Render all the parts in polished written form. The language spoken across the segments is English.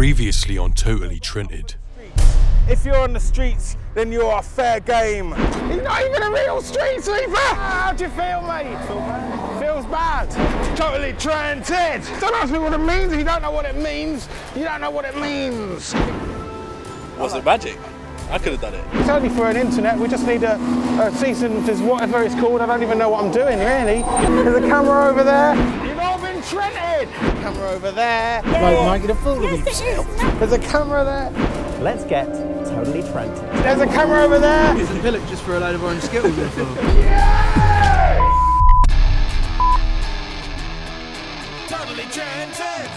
Previously on Totally Trented. If you're on the streets, then you are fair game. He's not even a real street sweeper! How do you feel, mate? Feels bad. Totally Trented! Don't ask me what it means. You don't know what it means. You don't know what it means. Was it magic? I could have done it. It's only for an internet. We just need a cease and desist, whatever it's called. I don't even know what I'm doing, really. There's a camera over there. You've all been trented! Camera over there. Mate, you're a fool of yourself. There's a camera there. Let's get totally trented. There's a camera over there. It's a pillock just for a load of orange skittles. Yeah! Totally Trented!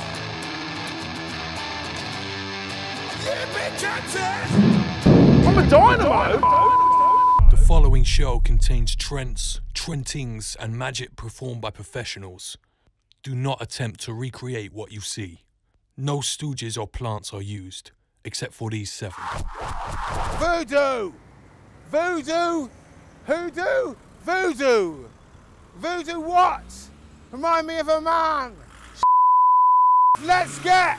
You've been trented! I'm a dynamo! The following show contains trents, trentings and magic performed by professionals. Do not attempt to recreate what you see. No stooges or plants are used, except for these seven. Voodoo! Voodoo! Hoodoo! Voodoo! Voodoo what? Remind me of a man! Let's get!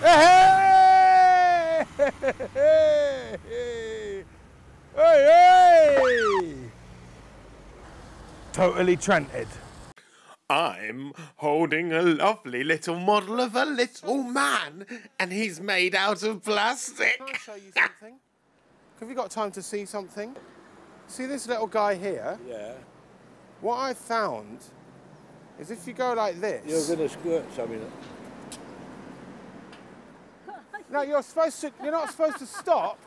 Hey! Hey, hey, hey. Totally Trented. I'm holding a lovely little model of a little man, and he's made out of plastic. Can I show you something? Have you got time to see something? See this little guy here? Yeah. What I found is if you go like this... You're going to squirt something. No, you're not supposed to stop.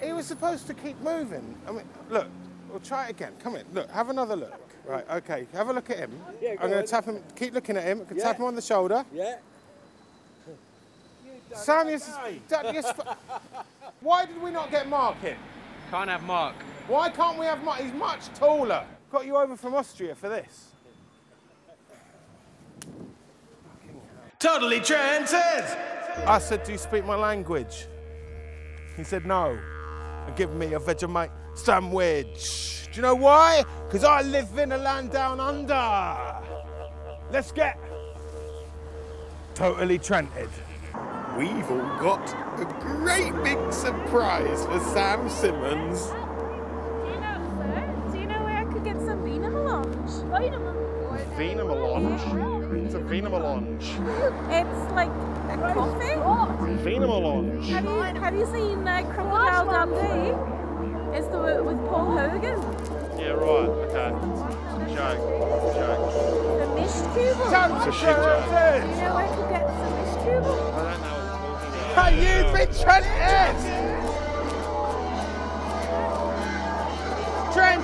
He was supposed to keep moving. I mean, look, we'll try it again. Come in, look, have another look. Right, okay, have a look at him. Yeah, I'm going to tap him, keep looking at him. I can tap him on the shoulder. Yeah. Sam, you're why did we not get Mark in? Can't have Mark. Why can't we have Mark? He's much taller. Got you over from Austria for this. Totally Trented! I said, do you speak my language? He said, no. And give me a Vegemite sandwich. Do you know why? Because I live in a land down under. Let's get totally trented. We've all got a great big surprise for Sam Simmons. Do you know, sir? Do you know where I could get some Wiener Melange? Wiener Melange? It's a Wiener Melange. It's like a coffee? Wiener Melange. Have you seen Crocodile It's the one with Paul Hogan. Yeah, right, okay. It's a joke. It's a joke. The mistkübel? It's a shit joke. Do you know where to get the mistkübel? I don't know what I'm talking about. You've been trented!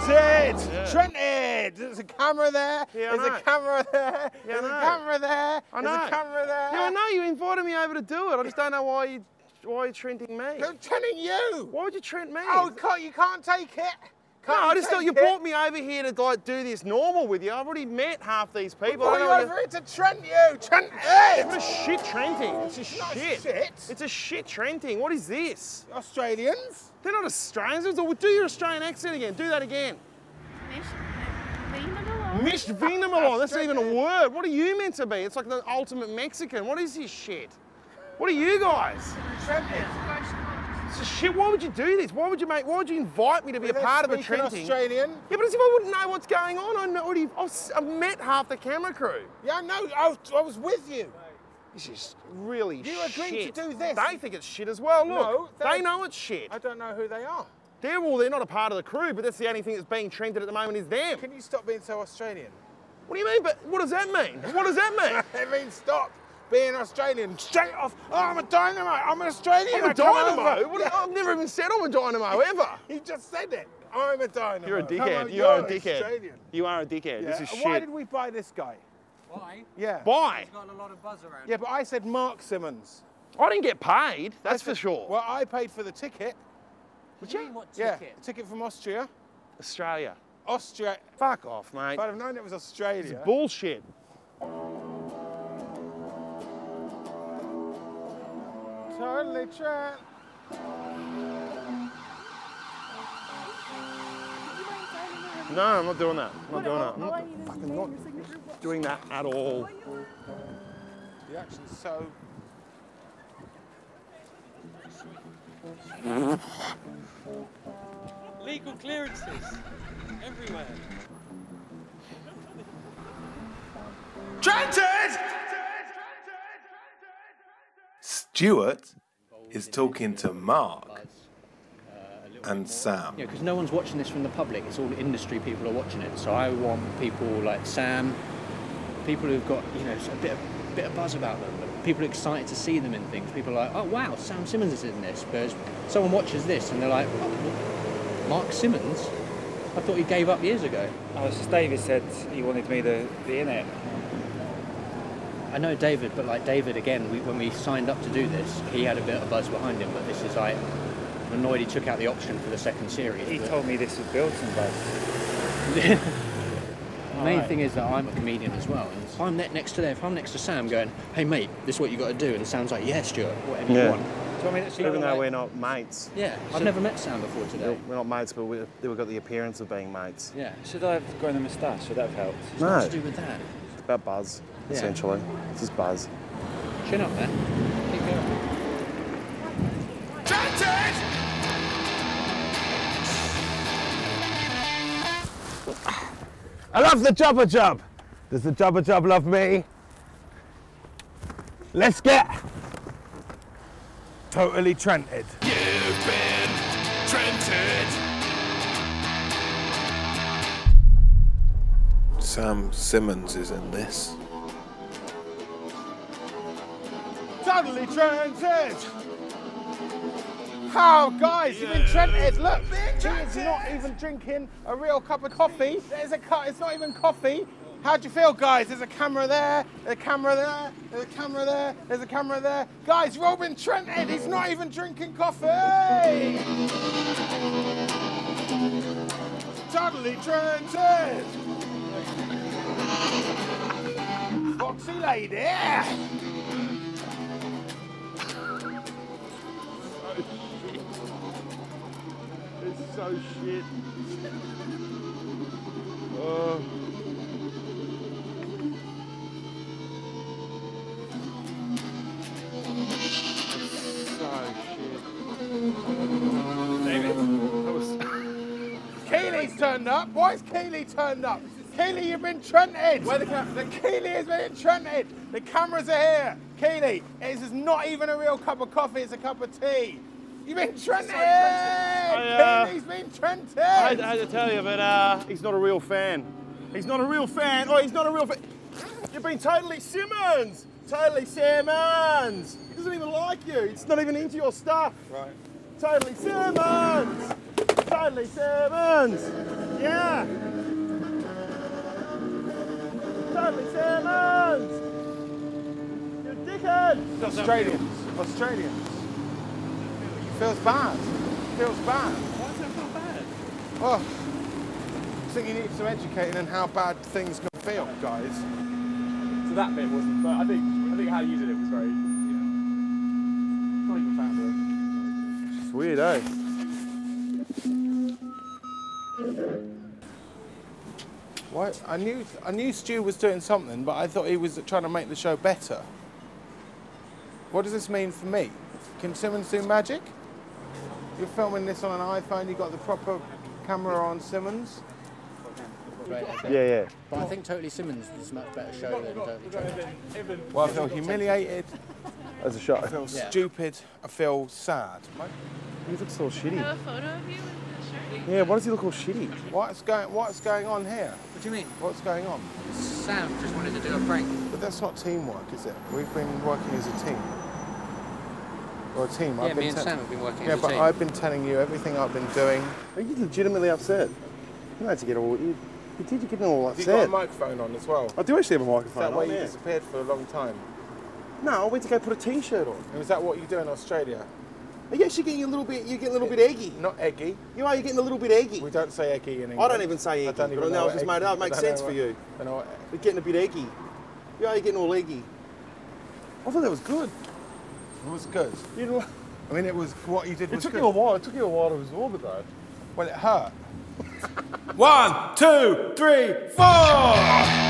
Trented! Yeah. Trented! There's a camera there. Yeah, there's a camera there. Yeah, there's a camera there. I know. There's a camera there. Yeah, I know. You invited me over to do it. I just don't know why you're trenting me. I'm trenting you. Why would you trent me? Oh, you can't take it. No, I just thought you brought me over here to like do this normal with you. I've already met half these people. I brought you over here to trent you. Trent it. What a shit trenting. It's a shit. It's a shit trenting. What is this? Australians? They're not Australians. Do your Australian accent again. Do that again. Mish Wiener Melange, that's not even a word. What are you meant to be? It's like the ultimate Mexican. What is this shit? What are you guys? Shit, why would you do this? Why would you invite me to be a part of the trenting? Australian. Yeah, but as if I wouldn't know what's going on. I've met half the camera crew. Yeah, no, I was with you. This is really shit. You agreed to do this. They think it's shit as well, look. No, they know it's shit. I don't know who they are. They're not a part of the crew, but that's the only thing that's being trended at the moment is them. Can you stop being so Australian? What do you mean? But what does that mean? What does that mean? It means stop being Australian. Straight off. Oh, I'm a dynamo. I'm an Australian. I'm a dynamo. I've never even said I'm a dynamo ever. You just said it. I'm a dynamo. You're a dickhead. You are a dickhead. Australian. You are a dickhead. Yeah. This is shit. Why did we buy this guy? Why? Yeah. Why? He's got a lot of buzz around. Yeah, but I said Mark Simmons. I didn't get paid. That's for sure. Well, I paid for the ticket. Would you? What ticket? Yeah, a ticket from Austria. Australia. Austria. Fuck off, mate. If I'd have known it was Australia. This is bullshit. Totally trent. No, I'm not doing that. I'm not doing that. I'm not doing that at all. The action's so... Legal clearances everywhere. Trented! Stuart is talking to Mark and Sam. Yeah, because no one's watching this from the public. It's all the industry people are watching it. So I want people like Sam, people who've got, you know, a bit of buzz about them. People are excited to see them in things. People are like, oh, wow, Sam Simmons is in this. Whereas someone watches this and they're like, oh, Mark Simmons? I thought he gave up years ago. Oh, it's just David said he wanted me to be in it. I know David, but like David, again, when we signed up to do this, he had a bit of buzz behind him, but this is like, I'm annoyed he took out the option for the second series. He told me this was built in buzz. The main thing is that I'm a comedian as well, and if I'm next to there, if I'm next to Sam going, hey mate, this is what you got to do, and it sounds like, yeah, Stuart, whatever you want. So, I mean, even though like, we're not mates. Yeah, I've never met Sam before today. We're not mates, but we've got the appearance of being mates. Yeah. Should I have grown a moustache? Should that have helped? It's no. What to do with that? It's about buzz, essentially. It's just buzz. Chin up, man. Keep going. Trented! I love the Jubba Jub. Does the Jubba Jub love me? Let's get totally trented. You've been trented. Sam Simmons is in this. Totally trented. Oh, guys, you've been trented. Look, he is not even drinking a real cup of coffee. It's not even coffee. How do you feel, guys? There's a camera there, there's a camera there, there's a camera there, there's a camera there. Guys, we've all been trented. He's not even drinking coffee. Totally trented. Foxy lady. It's so shit. David, that was... Keely's turned up. Why is Keely turned up? Keely, you've been trented. Where the camera? Keely has been trented. The cameras are here. Keely, this is not even a real cup of coffee. It's a cup of tea. You've been trented! So trented. He's been trented! I had to tell you, but he's not a real fan. He's not a real fan. Oh, he's not a real fan. You've been totally Simmons! Totally Simmons! He doesn't even like you. He's not even into your stuff. Right. Totally Simmons! Totally Simmons! Yeah! Totally Simmons! You're a dickhead! Australians. Australians. Feels bad. Feels bad. Why does it feel bad? Oh, I think you need some educating on how bad things can feel, guys. So that bit wasn't, but I think how you did it was very, you know, not even found it. It's weird, eh? Why? I knew Stu was doing something, but I thought he was trying to make the show better. What does this mean for me? Can Simmons do magic? You're filming this on an iPhone, you've got the proper camera on Simmons. Right, okay. Yeah, yeah. But I think Totally Simmons is a much better show than Totally Trented. Well, I feel humiliated. As a shot. I feel stupid. I feel sad. He looks all shitty. I have a photo of you with the shirt. Yeah, why does he look all shitty? What's going on here? What do you mean? What's going on? Sam just wanted to do a prank. But that's not teamwork, is it? We've been working as a team. Or a team. Yeah, me and Sam have been working as a team. Yeah, but I've been telling you everything I've been doing. Are you legitimately upset? You had to get all... You're getting all upset. You've got a microphone on as well. I do actually have a microphone on. Is that why you disappeared for a long time? No, I went to go put a T-shirt on. And is that what you do in Australia? Are you actually getting a little bit... You're getting a little bit eggy. Not eggy. You are, you're getting a little bit eggy. We don't say eggy in England. I don't even say eggy. I don't even know what eggy. Made up. It makes sense for you. You're getting a bit eggy. You are, you're getting all eggy. I thought that was good. It was good. I mean, it was what you did was good. It took you a while. It took you a while to absorb it, though. Well, it hurt. 1, 2, 3, 4!